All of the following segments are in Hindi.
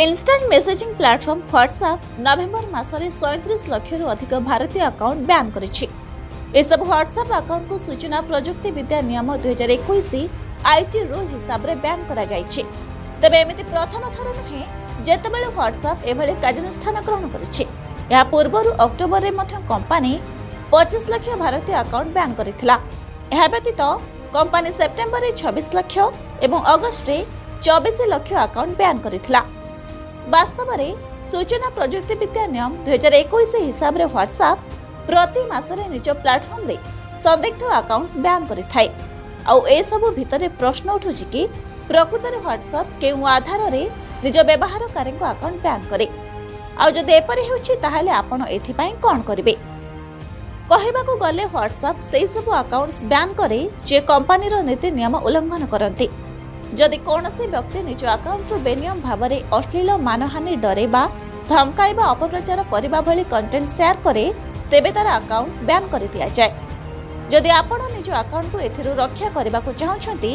Instant messaging platform WhatsApp November मासरे 37 लाखरू अधिक भारतीय अकाउंट बैन करिछि। एसब व्हाट्सएप अकाउंट को सूचना प्रजुक्ति विद्या नियम 2021 आईटी रूल हिसाब रे बैन करा जायछि। तबे एमिति प्रथम थर नुहे जेतेबेले व्हाट्सएप एभले कार्यानुष्ठान ग्रहण करिछि। या पूर्वरु अक्टोबर रे मध्य कंपनी 25 लाख भारतीय अकाउंट बैन करिथिला। एहा व्यतीत कंपनी सेप्टेम्बर रे 26 लाख एवं अगस्त रे 24 लाख अकाउंट बैन करिथिला। वास्तव रे सूचना प्रजुक्ति विद्या नियम 2021 हिसाब रे व्हाट्सएप प्रति मासरे निज प्लाटफर्म रे संदिग्ध अकाउंट्स बैन करिथाय। आउ ए सबु भितरे प्रश्न उठुछि कि प्रकृत रे व्हाट्सएप केउ आधार रे निज व्यवहारकारी को अकाउंट बैन करे। आउ जदि एपरि होछि ताहाले आपण एथिपाई कोन करिवे? कहिबाकू गले व्हाट्सएप सेहि सबु अकाउंट्स बैन करे जे कंपनी रो नीति नियम उल्लंघन करंती। जदि कोनोसी व्यक्ति निज अकाउंट रो बेनियम भाबरे अश्लील मानहानि डरेबा धमकाइबा अपप्रचार करबा भली कंटेंट शेयर करे तेबे तार अकाउंट बैन कर दिया जाए। जदि आपण निज अकाउंट को एथिरो रक्षा करबा को चाहउछंती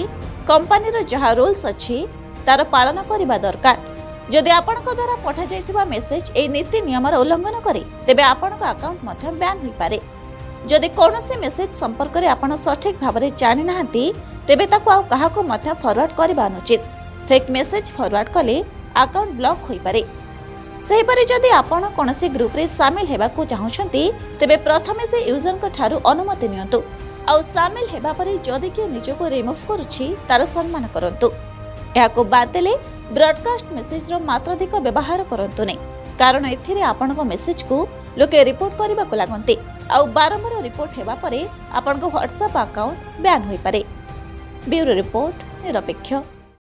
कंपनी रो जहा रूल्स अछि तार पालन करबा दरकार। जदि आपण को द्वारा पठा जाइथिबा मेसेज ए नीति नियम रो उल्लंघन करे तेबे आपण को अकाउंट मध्य बैन होई पारे। जदि कोनोसी मेसेज संपर्क रे आपण सठिक भाबरे जानि नाहंती तेबे ताको आ कहा को मध्य फॉरवर्ड करबा अनुचित। फेक मेसेज फॉरवर्ड कले अकाउंट ब्लॉक होई पारे। सेहि परि जदि आपण कोनोसी ग्रुप रे शामिल हेबा को चाहउछंती तेबे प्रथमे से यूजर को थारु अनुमति नियंतु। आ शामिल हेबा परि जदि के निजो को रिमूव करूछि तार सम्मान करंतु। या को बाद देले ब्रॉडकास्ट मेसेज रो मात्राधिक व्यवहार करंतु नै, कारण एथिरे आपण को मेसेज को लोके रिपोर्ट करबा को लागंते। आ बारंबार रिपोर्ट हेबा परे आपण को व्हाट्सएप अकाउंट बैन होई पारे। ब्यूरो रिपोर्ट निरपेक्ष।